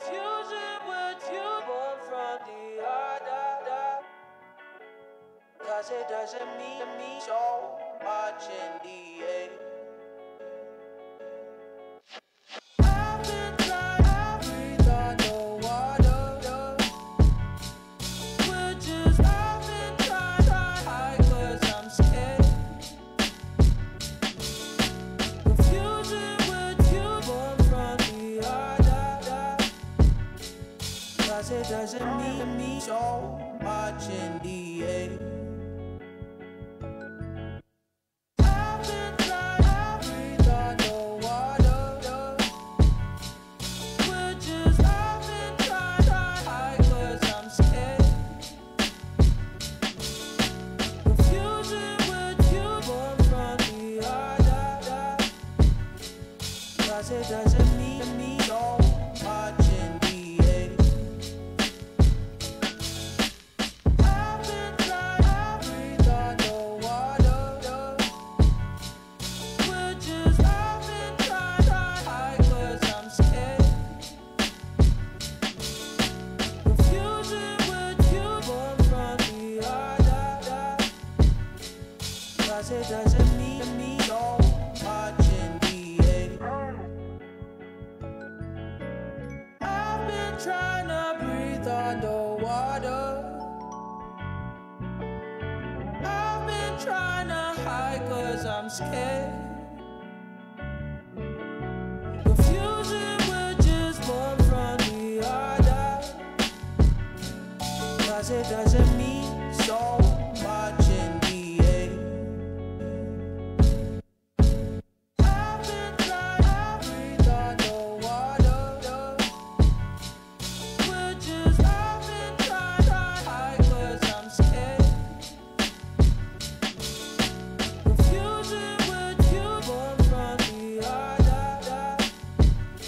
Fusing with you, one from the other. 'Cause it doesn't mean me so much in the end. It doesn't mean me so much in the end. It doesn't mean me so much in the end. I've been trying to breathe underwater. I've been trying to hide 'cause I'm scared. Confusing with just one from the other. 'Cause it doesn't mean so much.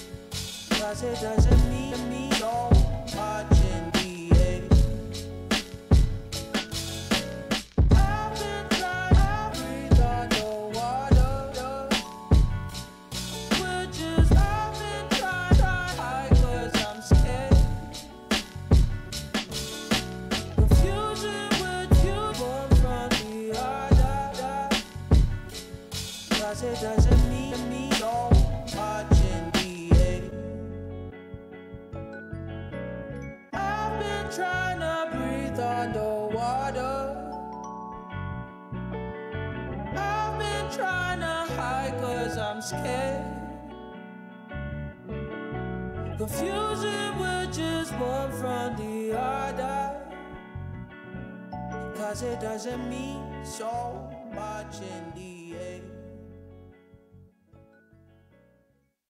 It doesn't mean me so much in the end. I've been trying to breathe underwater, which is I've been trying to hide 'cause I'm scared. Confusing with you, one from the other. 'Cause it doesn't mean me so much. Trying to breathe underwater. I've been trying to hide 'cause I'm scared. Confusing with just one from the other. 'Cause it doesn't mean so much in the end.